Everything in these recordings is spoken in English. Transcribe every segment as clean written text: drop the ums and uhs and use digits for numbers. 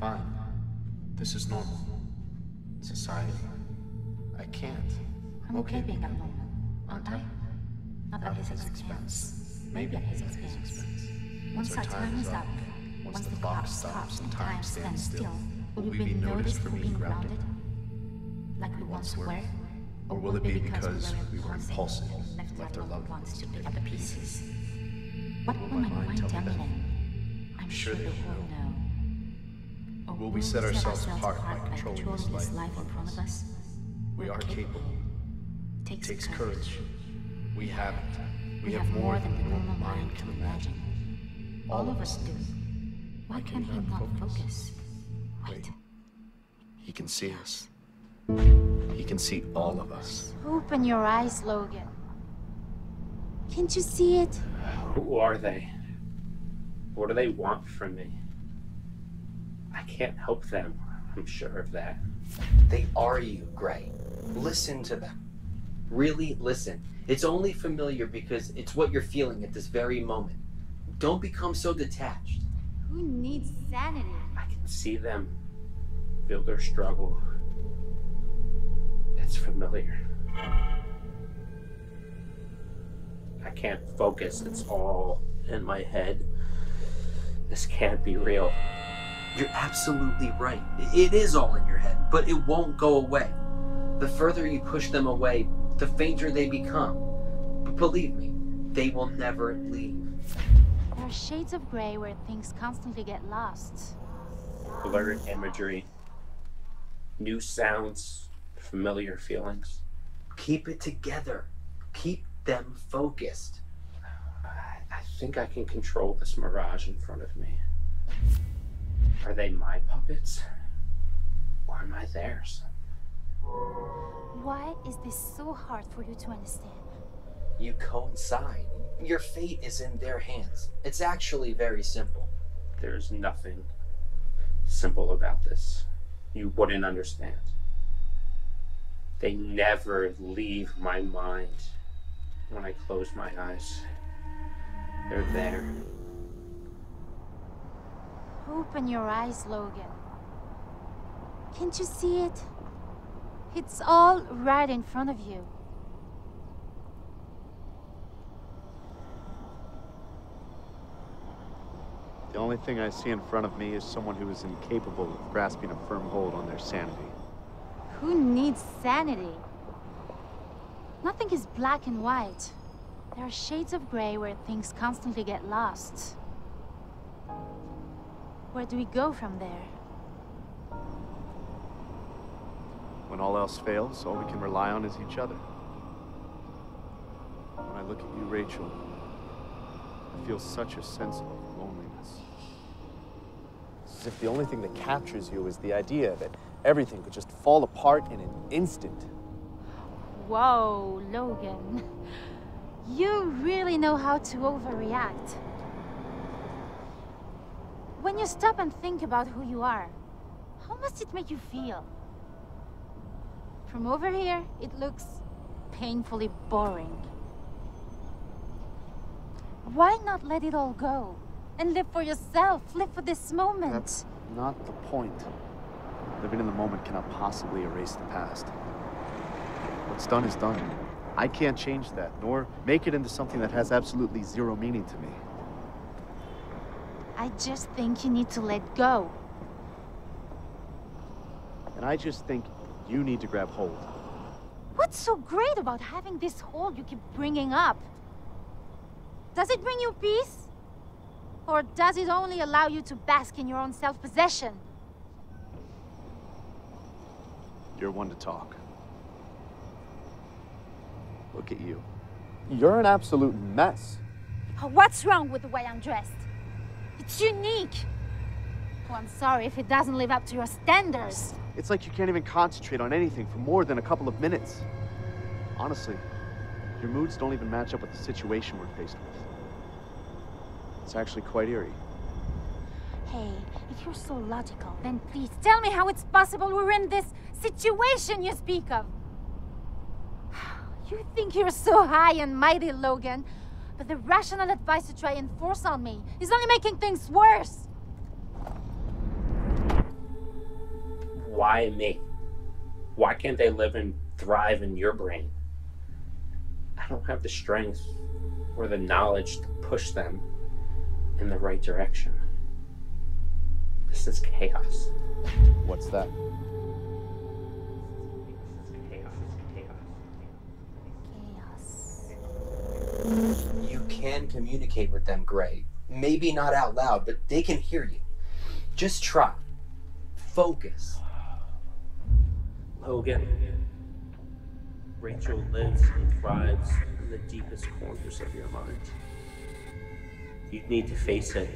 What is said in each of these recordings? Fine. This is normal. Society. I can't. I'm okay being at home, aren't I? Not at his expense. Maybe at his expense. Once our time is up, once the clock stops and time stands still, will we be noticed for being grounded? Like we once were? Or will it be because we were impulsive, left our loved ones to pick up the pieces? What will my mind tell me then? I'm sure they will know. Or will we set ourselves apart by controlling this life in front of us? We are capable. It takes courage. We have it. We have more than the normal mind can imagine. All of us do. Why can't he not focus? Wait. He can see us. He can see all of us. Open your eyes, Logan. Can't you see it? Who are they? What do they want from me? I can't help them. I'm sure of that. They are you, Grey. Listen to them. Really listen. It's only familiar because it's what you're feeling at this very moment. Don't become so detached. Who needs sanity? I can see them. Feel their struggle. It's familiar. I can't focus. It's all in my head. This can't be real. You're absolutely right. It is all in your head, but it won't go away. The further you push them away, the fainter they become. But believe me, they will never leave. There are shades of gray where things constantly get lost. Blurred imagery. New sounds. Familiar feelings. Keep it together. Keep them focused. I think I can control this mirage in front of me. Are they my puppets? Or am I theirs? Why is this so hard for you to understand? You coincide. Your fate is in their hands. It's actually very simple. There's nothing simple about this. You wouldn't understand. They never leave my mind. When I close my eyes, they're there. Open your eyes, Logan. Can't you see it? It's all right in front of you. The only thing I see in front of me is someone who is incapable of grasping a firm hold on their sanity. Who needs sanity? Nothing is black and white. There are shades of gray where things constantly get lost. Where do we go from there? When all else fails, all we can rely on is each other. When I look at you, Rachel, I feel such a sense of loneliness. It's as if the only thing that captures you is the idea that everything could just fall apart in an instant. Whoa, Logan. You really know how to overreact. When you stop and think about who you are, how must it make you feel? From over here, it looks painfully boring. Why not let it all go and live for yourself, live for this moment? That's not the point. Living in the moment cannot possibly erase the past. What's done is done. I can't change that, nor make it into something that has absolutely zero meaning to me. I just think you need to let go. And I just think you need to grab hold. What's so great about having this hold you keep bringing up? Does it bring you peace? Or does it only allow you to bask in your own self-possession? You're one to talk. Look at you. You're an absolute mess. What's wrong with the way I'm dressed? It's unique. Well, I'm sorry if it doesn't live up to your standards. It's like you can't even concentrate on anything for more than a couple of minutes. Honestly, your moods don't even match up with the situation we're faced with. It's actually quite eerie. Hey, if you're so logical, then please tell me how it's possible we're in this situation you speak of. You think you're so high and mighty, Logan, but the rational advice you try and force on me is only making things worse. why me? Why can't they live and thrive in your brain? I don't have the strength or the knowledge to push them in the right direction. This is chaos. What's that? You can communicate with them, Grey. Maybe not out loud, but they can hear you. Just try. Focus. Logan, Rachel lives and thrives in the deepest corners of your mind. You need to face it.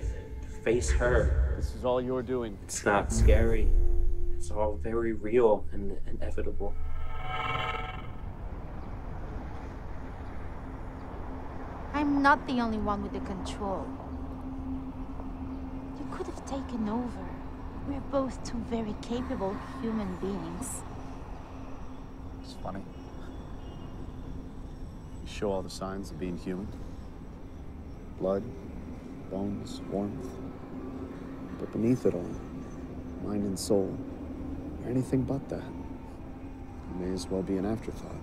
Face her. This is all you're doing. It's not scary. It's all very real and inevitable. I'm not the only one with the control. You could have taken over. We're both two very capable human beings. It's funny. You show all the signs of being human. Blood, bones, warmth. But beneath it all, mind and soul, or anything but that. You may as well be an afterthought.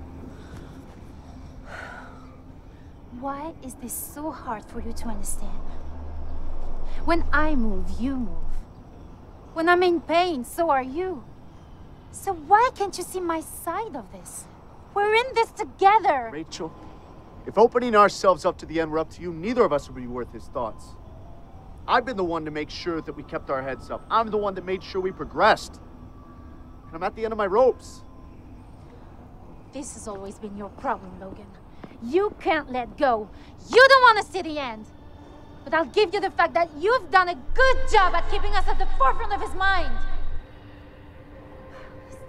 Why is this so hard for you to understand? When I move, you move. When I'm in pain, so are you. So why can't you see my side of this? We're in this together! Rachel, if opening ourselves up to the end were up to you, neither of us would be worth his thoughts. I've been the one to make sure that we kept our heads up. I'm the one that made sure we progressed. And I'm at the end of my ropes. This has always been your problem, Logan. You can't let go. You don't want to see the end. But I'll give you the fact that you've done a good job at keeping us at the forefront of his mind.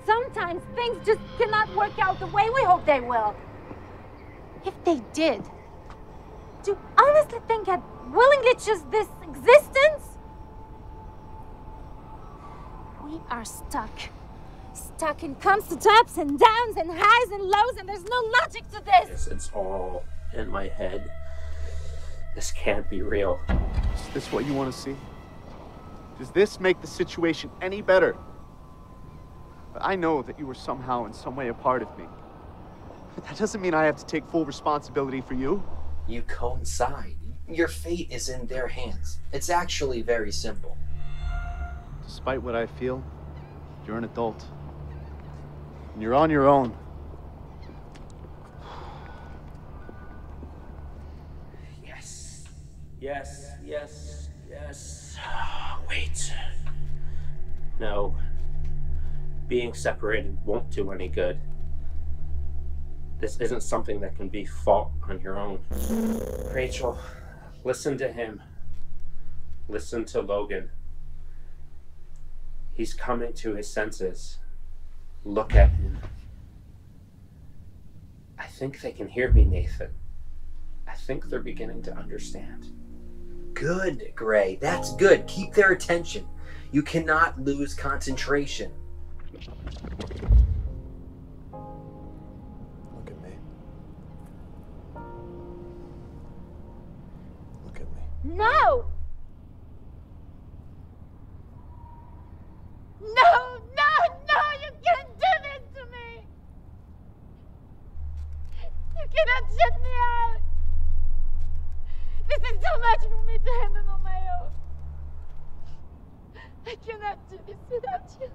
Sometimes things just cannot work out the way we hope they will. If they did, do you honestly think I'd willingly choose this existence? We are stuck. Stuck in constant ups and downs and highs and lows, and there's no logic to this. It's all in my head. This can't be real. Is this what you want to see? Does this make the situation any better? But I know that you were somehow in some way a part of me. But that doesn't mean I have to take full responsibility for you. You coincide. Your fate is in their hands. It's actually very simple. Despite what I feel, you're an adult. And you're on your own. Yes. Yes, yes, yes. Wait. No. Being separated won't do any good. This isn't something that can be fought on your own. Rachel, listen to him. Listen to Logan. He's coming to his senses. Look at him. I think they can hear me, Nathan. I think they're beginning to understand. Good, Grey. That's good. Keep their attention. You cannot lose concentration. Look at me. Look at me. No! No, no, no! You can't do this to me! You cannot shut me out! This is too much for me to handle on my own. I cannot do this without you.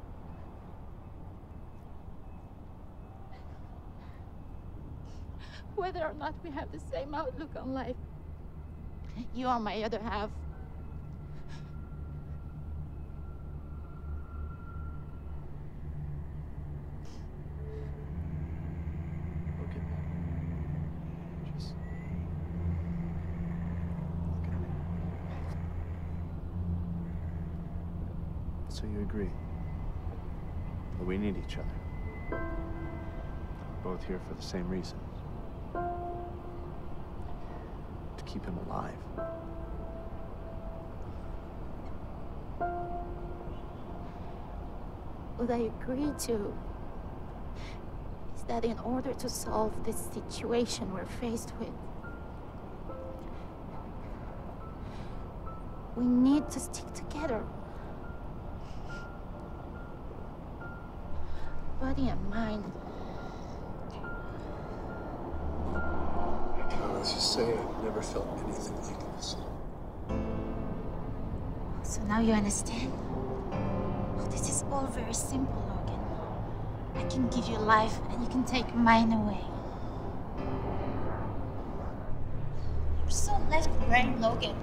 Whether or not we have the same outlook on life, you are my other half. So you agree that we need each other. We're both here for the same reason. To keep him alive. What I agree to is that in order to solve this situation we're faced with, we need to stick together. body and mind. I can honestly say I've never felt anything like this. So now you understand? Well, this is all very simple, Logan. I can give you life and you can take mine away. You're so left-brained, Logan.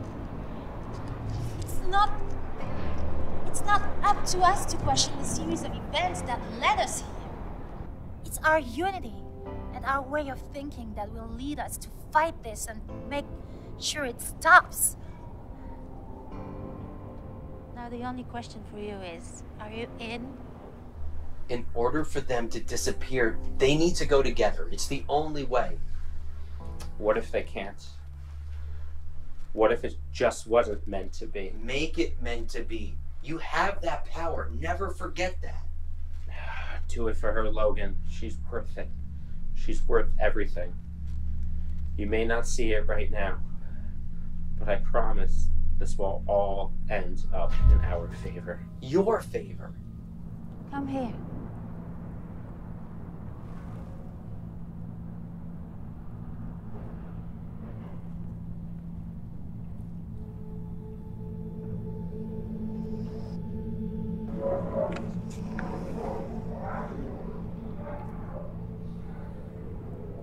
It's not up to us to question the series of events that led us here. It's our unity and our way of thinking that will lead us to fight this and make sure it stops. Now the only question for you is, are you in? In order for them to disappear, they need to go together. It's the only way. What if they can't? What if it just wasn't meant to be? Make it meant to be. You have that power. Never forget that. Do it for her, Logan. She's worth it. She's worth everything. You may not see it right now, but I promise this will all end up in our favor. Your favor. Come here.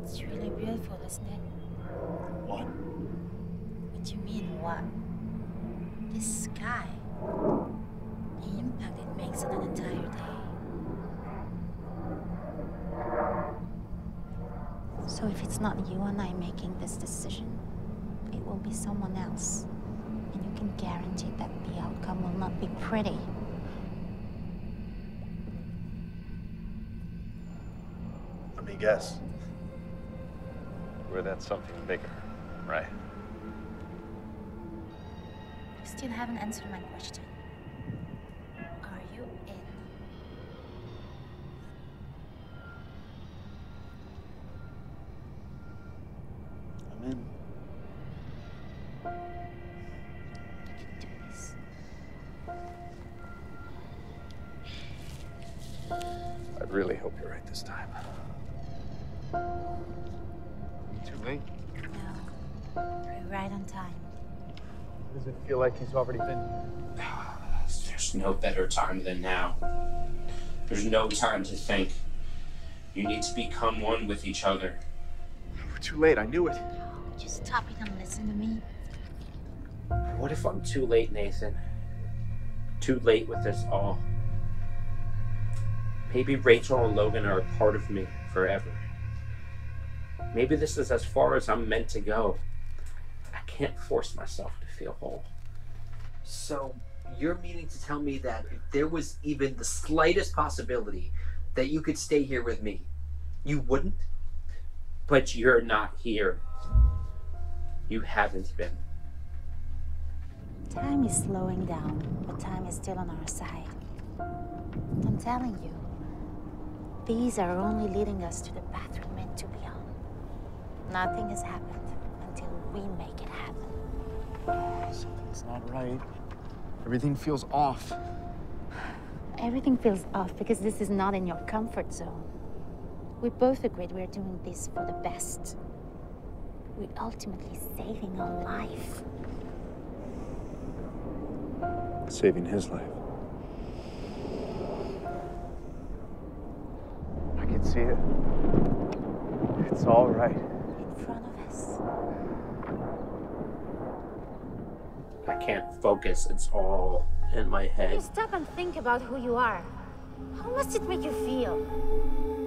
It's really beautiful, isn't it? What? What do you mean, what? This sky, the impact it makes on an entire day. So if it's not you and I making this decision, it will be someone else. And you can guarantee that the outcome will not be pretty. Let me guess. We're that something bigger, right? You still haven't answered my question. Are you in? I'm in. You can do this. I really hope you're right this time. Too late? No. We're right on time. Does it feel like he's already been here? There's no better time than now. There's no time to think. You need to become one with each other. We're too late. I knew it. No, could you stop it and listen to me? What if I'm too late, Nathan? Too late with this all. Maybe Rachel and Logan are a part of me forever. Maybe this is as far as I'm meant to go. I can't force myself to feel whole. So you're meaning to tell me that if there was even the slightest possibility that you could stay here with me, you wouldn't? But you're not here. You haven't been. Time is slowing down, but time is still on our side. I'm telling you, these are only leading us to the path we're meant to be on. Nothing has happened until we make it happen. Something's not right. Everything feels off. Everything feels off because this is not in your comfort zone. We both agreed we're doing this for the best. We're ultimately saving our life. Saving his life. I can see it. It's all right. In front of us. I can't focus. It's all in my head. You stop and think about who you are. How must it make you feel?